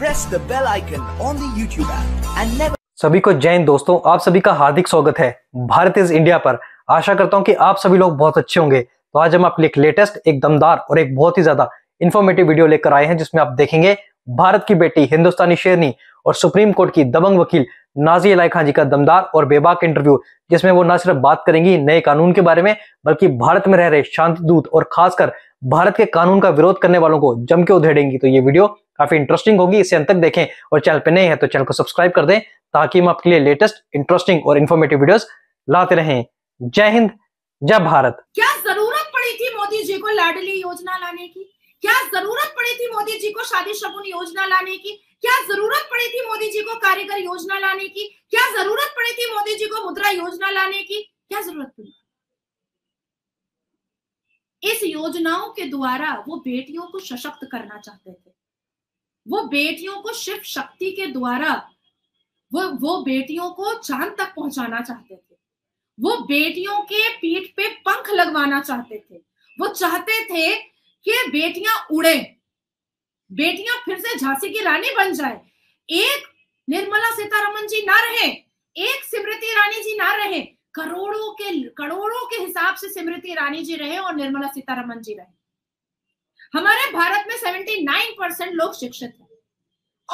press the bell icon on the YouTube app and never। सभी को जय हिंद दोस्तों, आप सभी का हार्दिक स्वागत है भारत इज इंडिया पर। आशा करता हूं कि आप सभी लोग बहुत अच्छे होंगे। तो आज हम आपके लिए एक लेटेस्ट, एक दमदार और एक बहुत ही ज्यादा इन्फॉर्मेटिव वीडियो लेकर आए हैं, जिसमें आप देखेंगे भारत की बेटी, हिंदुस्तानी शेरनी और सुप्रीम कोर्ट की दबंग वकील नाज़िया इलाही खान जी का दमदार और बेबाक इंटरव्यू, जिसमें वो न सिर्फ बात करेंगी नए कानून के बारे में, बल्कि भारत में रह रहे शांति दूत और खासकर भारत के कानून का विरोध करने वालों को जम के उधेड़ेंगी। तो ये वीडियो काफी इंटरेस्टिंग होगी, इसे अंत तक देखें और चैनल पे नए हैं तो चैनल को सब्सक्राइब कर दें ताकि हम आपके लिए लेटेस्ट, इंटरेस्टिंग और इन्फॉर्मेटिव वीडियोस लाते रहें। जय हिंद, जय भारत। क्या जरूरत पड़ी थी मोदी जी को लाडली योजना लाने की? क्या जरूरत पड़ी थी मोदी जी को शादी श्रबुन योजना लाने की? क्या जरूरत पड़ी थी मोदी जी को कार्यगर योजना लाने की? क्या जरूरत पड़ी थी मोदी जी को मुद्रा योजना लाने की? क्या जरूरत पड़ी? इस योजनाओं के द्वारा वो बेटियों को सशक्त करना चाहते थे। वो बेटियों को शिव शक्ति के द्वारा वो बेटियों को चांद तक पहुंचाना चाहते थे। वो बेटियों के पीठ पे पंख लगवाना चाहते थे। वो चाहते थे कि बेटियां उड़े, बेटियां फिर से झांसी की रानी बन जाए। एक निर्मला सीतारमण जी ना रहे, एक स्मृति ईरानी जी ना रहे, करोड़ों के हिसाब से स्मृति ईरानी जी रहे और निर्मला सीतारमण जी रहे। हमारे भारत में 79% लोग शिक्षित हैं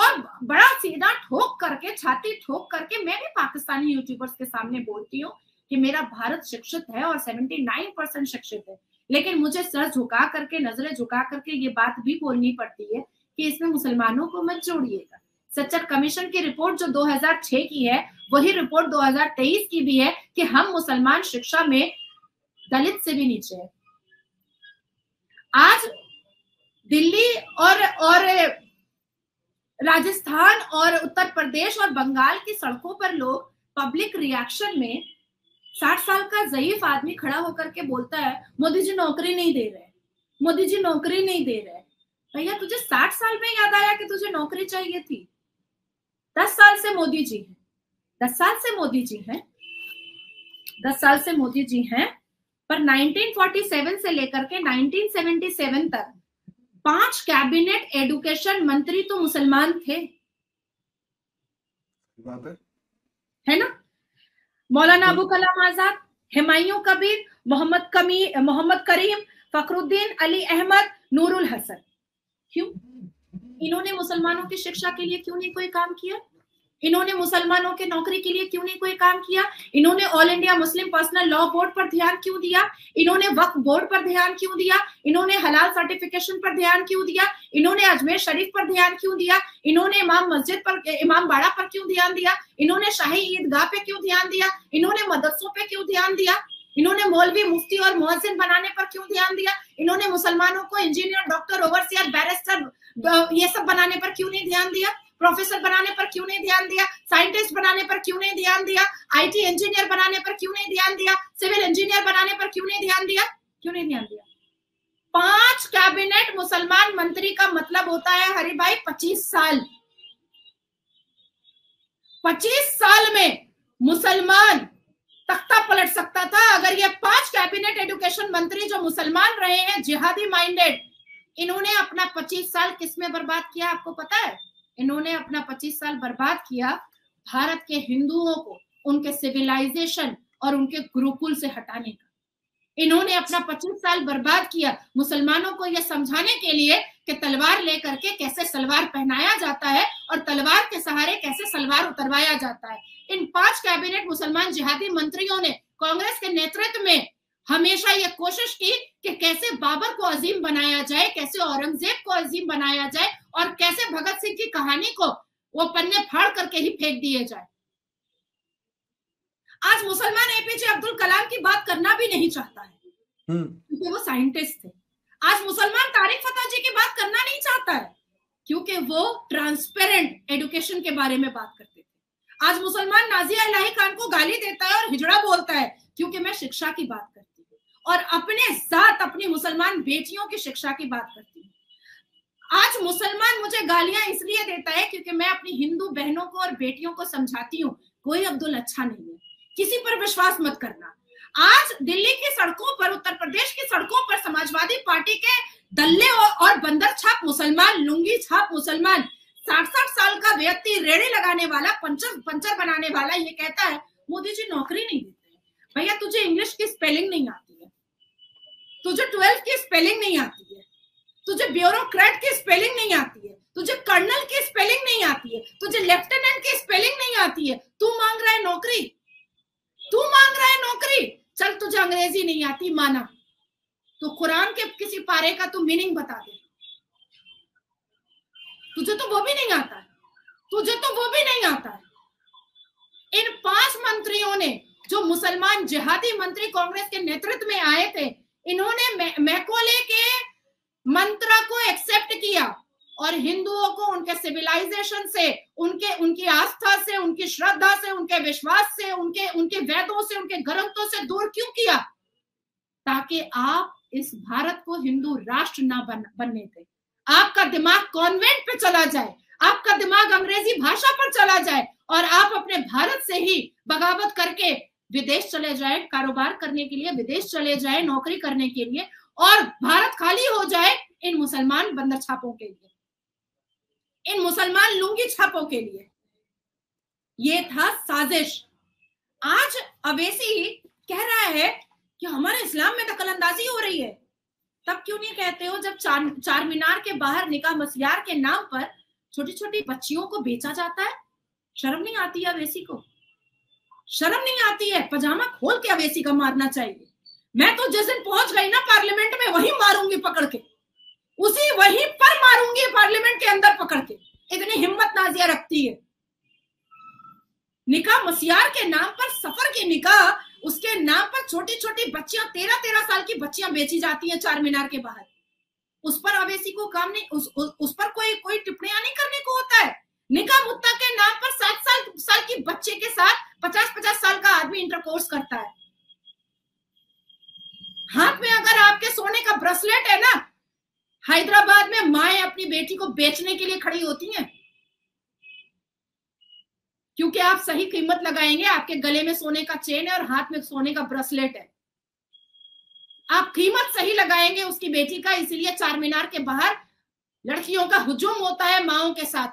और बड़ा सीधा ठोक करके, छाती ठोक करके मैं भी पाकिस्तानी यूट्यूबर्स के सामने बोलती हूँ कि मेरा भारत शिक्षित है और 79% शिक्षित है, लेकिन मुझे सर झुका करके, नजरें झुका करके ये बात भी बोलनी पड़ती है कि इसमें मुसलमानों को मत जोड़िएगा। सच्चर कमीशन की रिपोर्ट जो 2006 की है, वही रिपोर्ट 2023 की भी है कि हम मुसलमान शिक्षा में दलित से भी नीचे है। आज दिल्ली और राजस्थान और उत्तर प्रदेश और बंगाल की सड़कों पर लोग पब्लिक रिएक्शन में 60 साल का ज़ईफ आदमी खड़ा होकर के बोलता है मोदी जी नौकरी नहीं दे रहे, मोदी जी नौकरी नहीं दे रहे। भैया, तुझे 60 साल में याद आया कि तुझे नौकरी चाहिए थी? 10 साल से मोदी जी हैं, 10 साल से मोदी जी हैं, 10 साल से मोदी जी हैं। पर 1947 से लेकर के 1977 तक 5 कैबिनेट एडुकेशन मंत्री तो मुसलमान थे, है ना? मौलाना अबू कलाम आजाद, हिमायू कबीर, मोहम्मद करीम, फकरुद्दीन अली अहमद, नूरुल हसन। क्यों? इन्होंने मुसलमानों की शिक्षा के लिए क्यों नहीं कोई काम किया? इन्होंने मुसलमानों के नौकरी के लिए क्यों नहीं कोई काम किया? इन्होंने all India Muslim personal law board पर ध्यान क्यों दिया? इन्होंने वक्फ बोर्ड पर ध्यान क्यों दिया? इन्होंने हलाल सर्टिफिकेशन पर ध्यान क्यों दिया? इन्होंने अजमेर शरीफ पर ध्यान क्यों दिया? इन्होंने इमाम मस्जिद पर, इमाम बाड़ा पर क्यों ध्यान दिया? इन्होंने शाही ईदगाह पे क्यों ध्यान दिया? इन्होंने मदरसों पे क्यों ध्यान दिया? इन्होंने मौलवी, मुफ्ती और मुअज्जिन बनाने पर क्यों ध्यान दिया? इन्होंने मुसलमानों को इंजीनियर, डॉक्टर, ओवरसियर, बैरिस्टर, ये सब बनाने पर क्यों नहीं ध्यान दिया? प्रोफेसर बनाने पर क्यों नहीं ध्यान दिया? साइंटिस्ट बनाने पर क्यों नहीं ध्यान दिया? आईटी इंजीनियर बनाने पर क्यों नहीं ध्यान दिया? सिविल इंजीनियर बनाने पर क्यों नहीं ध्यान दिया? क्यों नहीं ध्यान दिया? 5 कैबिनेट मुसलमान मंत्री का मतलब होता है हरि भाई 25 साल। 25 साल में मुसलमान तख्ता पलट सकता था अगर ये 5 कैबिनेट एजुकेशन मंत्री जो मुसलमान रहे हैं, जिहादी माइंडेड, इन्होंने अपना 25 साल किसमें बर्बाद किया? आपको पता है? इन्होंने अपना 25 साल बर्बाद किया भारत के हिंदुओं को उनके सिविलाइजेशन और उनके गुरुकुल से हटाने का। इन्होंने अपना 25 साल बर्बाद किया मुसलमानों को यह समझाने के लिए कि तलवार लेकर के कैसे सलवार पहनाया जाता है और तलवार के सहारे कैसे सलवार उतरवाया जाता है। इन 5 कैबिनेट मुसलमान जिहादी मंत्रियों ने कांग्रेस के नेतृत्व में हमेशा ये कोशिश की कि कैसे बाबर को अजीम बनाया जाए, कैसे औरंगजेब को अजीम बनाया जाए और कैसे भगत सिंह की कहानी को वो पन्ने फाड़ करके ही फेंक दिए जाए। आज मुसलमान एपीजे अब्दुल कलाम की बात करना भी नहीं चाहता है क्योंकि वो साइंटिस्ट थे। आज मुसलमान तारिक फ़तेह जी की बात करना नहीं चाहता है क्योंकि वो ट्रांसपेरेंट एडुकेशन के बारे में बात करते थे। आज मुसलमान नाज़िया इलाही खान को गाली देता है और हिजड़ा बोलता है क्योंकि मैं शिक्षा की बात करती और अपने साथ अपनी मुसलमान बेटियों की शिक्षा की बात करती हूँ। आज मुसलमान मुझे गालियां इसलिए देता है क्योंकि मैं अपनी हिंदू बहनों को और बेटियों को समझाती हूँ कोई अब्दुल अच्छा नहीं है, किसी पर विश्वास मत करना। आज दिल्ली की सड़कों पर, उत्तर प्रदेश की सड़कों पर समाजवादी पार्टी के दल्ले और बंदर छाप मुसलमान, लुंगी छाप मुसलमान, 67 साल का व्यक्ति रेड़े लगाने वाला, पंचर बनाने वाला ये कहता है मोदी जी नौकरी नहीं देते हैं। भैया तुझे इंग्लिश की स्पेलिंग नहीं आती है, तुझे 12 की स्पेलिंग नहीं आती है, तुझे ब्यूरोक्रेट की स्पेलिंग नहीं आती है, तुझे कर्नल की स्पेलिंग नहीं आती है, तुझे लेफ्टिनेंट की स्पेलिंग नहीं आती है, तू मांग रहा है नौकरी, तू मांग रहा है नौकरी। चल तुझे अंग्रेजी नहीं आती माना, तो कुरान के किसी पारे का तू मीनिंग बता दे, तुझे तो वो भी नहीं आता है, तुझे तो वो भी नहीं आता है। इन 5 मंत्रियों ने, जो मुसलमान जिहादी मंत्री कांग्रेस के नेतृत्व में आए थे, इन्होंने मैकोले के मंत्र को एक्सेप्ट किया और हिंदुओं को उनके सिविलाइजेशन से, उनकी आस्था से, उनकी श्रद्धा से, उनके विश्वास से, उनके वेदों से, उनके ग्रंथों से दूर क्यों किया? ताकि आप इस भारत को हिंदू राष्ट्र ना बनने दें। आपका दिमाग कॉन्वेंट पे चला जाए, आपका दिमाग अंग्रेजी भाषा पर चला जाए और आप अपने भारत से ही बगावत करके विदेश चले जाए, कारोबार करने के लिए विदेश चले जाए, नौकरी करने के लिए, और भारत खाली हो जाए इन मुसलमान बंदर छापों के लिए, इन मुसलमान लुंगी छापों के लिए। ये था साजिश। आज अवेसी कह रहा है कि हमारे इस्लाम में दखलंदाजी हो रही है, तब क्यों नहीं कहते हो जब चार मीनार के बाहर निकाह मस्यार के नाम पर छोटी छोटी बच्चियों को बेचा जाता है? शर्म नहीं आती है अवेसी को, शर्म नहीं आती है। पजामा खोल के अवेसी का मारना चाहिए। मैं तो जिस दिन पहुंच गई ना पार्लियामेंट में, वही मारूंगी पकड़ के, उसी वहीं पर मारूंगी पार्लियामेंट के अंदर पकड़ के। इतनी हिम्मत नाज़िया रखती है। निकाह मस्यार के नाम पर, सफर के निकाह उसके नाम पर छोटी छोटी बच्चियां, 13-13 साल की बच्चियां बेची जाती हैं चार मीनार के बाहर। उस पर अवेसी को काम नहीं, उस पर कोई टिप्पणियां नहीं करने को होता है। निकाह मुद्दा के नाम पर 7 साल की बच्चे के साथ 50-50 साल का आदमी इंटरकोर्स करता है। हाथ में अगर आपके सोने का ब्रेसलेट है ना, हैदराबाद में माए अपनी बेटी को बेचने के लिए खड़ी होती है, क्योंकि आप सही कीमत लगाएंगे। आपके गले में सोने का चेन है और हाथ में सोने का ब्रेसलेट है, आप कीमत सही लगाएंगे उसकी बेटी का। इसीलिए चार मीनार के बाहर लड़कियों का हुजूम होता है माओं के साथ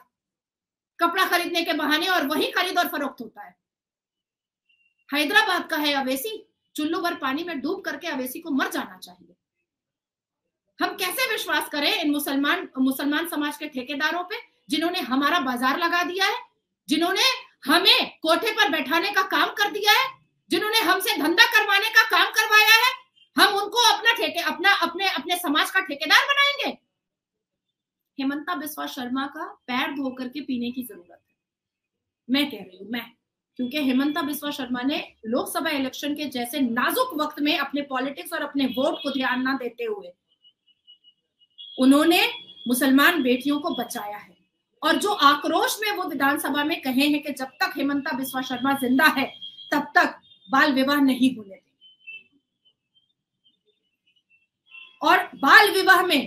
कपड़ा खरीदने के बहाने, और वही खरीद और फरोख्त होता है। हैदराबाद का है अवेसी। चुल्लू भर पानी में डूब करके अवेसी को मर जाना चाहिए। हम कैसे विश्वास करें इन मुसलमान समाज के ठेकेदारों पे, जिन्होंने हमारा बाजार लगा दिया है, जिन्होंने हमें कोठे पर बैठाने का काम कर दिया है, जिन्होंने हमसे धंधा करवाने का काम करवाया है। हम उनको अपने समाज का ठेकेदार बनाएंगे? हिमंता बिस्वा शर्मा का पैर धो करके पीने की जरूरत है, मैं कह रही हूं मैं, क्योंकि हिमंता बिस्वा शर्मा ने लोकसभा इलेक्शन के जैसे नाजुक वक्त में अपने पॉलिटिक्स और अपने वोट को ध्यान ना देते हुए उन्होंने मुसलमान बेटियों को बचाया है। और जो आक्रोश में वो विधानसभा में कहे हैं कि जब तक हिमंता बिस्वा शर्मा जिंदा है तब तक बाल विवाह नहीं होने देंगे। और बाल विवाह में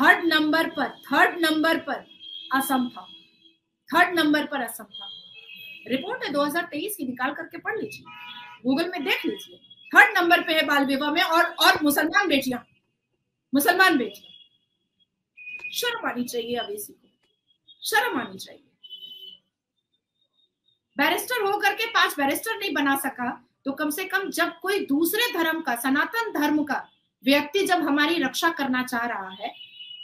थर्ड नंबर पर असम था, रिपोर्ट है 2023 की, निकाल करके पढ़ लीजिए, गूगल में देख लीजिए। थर्ड नंबर पे है बाल विवाह में, और मुसलमान बेटियां। शर्म आनी चाहिए अवेसी को, शर्म आनी चाहिए। बैरिस्टर हो करके 5 बैरिस्टर नहीं बना सका, तो कम से कम जब कोई दूसरे धर्म का, सनातन धर्म का व्यक्ति जब हमारी रक्षा करना चाह रहा है,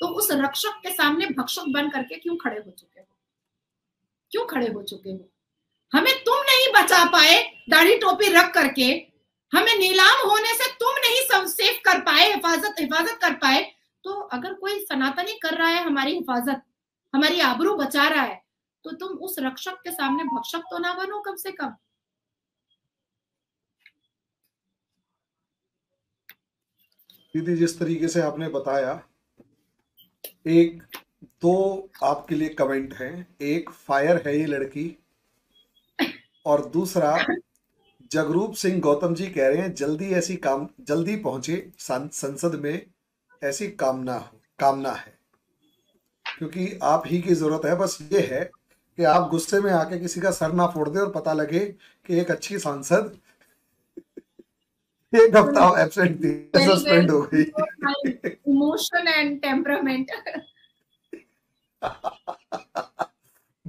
तो उस रक्षक के सामने भक्षक बन करके क्यों खड़े हो चुके हो? हमें तुम नहीं बचा पाए दाढ़ी टोपी रख करके, हमें नीलाम होने से तुम नहीं सेफ कर पाए, हिफाजत कर पाए, तो अगर कोई सनातनी कर रहा है हमारी हिफाजत, हमारी आबरू बचा रहा है, तो तुम उस रक्षक के सामने भक्षक तो ना बनो कम से कम। दीदी, जिस तरीके से आपने बताया, एक तो आपके लिए कमेंट है, एक फायर है ये लड़की, और दूसरा जगरूप सिंह गौतम जी कह रहे हैं जल्दी पहुंचे संसद में, ऐसी कामना है, क्योंकि आप ही की जरूरत है। बस ये है कि आप गुस्से में आके किसी का सर ना फोड़ दे और पता लगे कि एक अच्छी सांसद एक हफ्ता एब्सेंट थी, सस्पेंड हो गई। इमोशन एंड टेम्परामेंट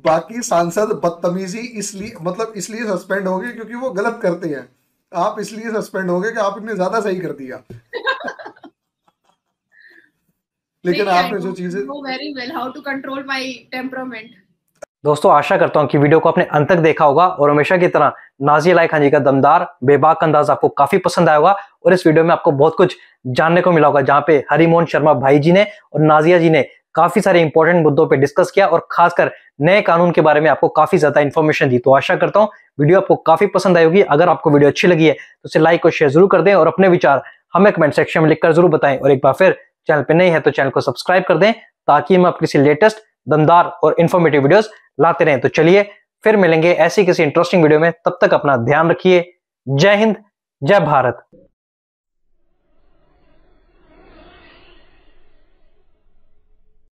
बाकी सांसद बदतमीजी इसलिए इसलिए सस्पेंड हो गए क्योंकि वो गलत करते हैं, आप इसलिए सस्पेंड हो गए कि आपने ज्यादा सही कर दिया। लेकिन आपने जो चीजें very well how to control my temperament. दोस्तों आशा करता हूं कि वीडियो को आपने अंत तक देखा होगा और हमेशा की तरह नाज़िया इलाही खान जी का दमदार बेबाक अंदाज आपको काफी पसंद आया होगा और इस वीडियो में आपको बहुत कुछ जानने को मिला होगा, जहाँ पे हरिमोहन शर्मा भाई जी ने और नाज़िया जी ने काफी सारे इंपॉर्टेंट मुद्दों पे डिस्कस किया और खासकर नए कानून के बारे में आपको काफी ज्यादा इन्फॉर्मेशन दी। तो आशा करता हूं वीडियो आपको काफी पसंद आई होगी। अगर आपको वीडियो अच्छी लगी है तो उसे लाइक और शेयर जरूर कर दें और अपने विचार हमें कमेंट सेक्शन में लिखकर जरूर बताएं और एक बार फिर चैनल पे नए हैं तो चैनल को सब्सक्राइब कर दें ताकि हम आपके किसी लेटेस्ट दमदार और इन्फॉर्मेटिव वीडियोस लाते रहें। तो चलिए फिर मिलेंगे ऐसी किसी इंटरेस्टिंग वीडियो में, तब तक अपना ध्यान रखिए। जय हिंद, जय भारत।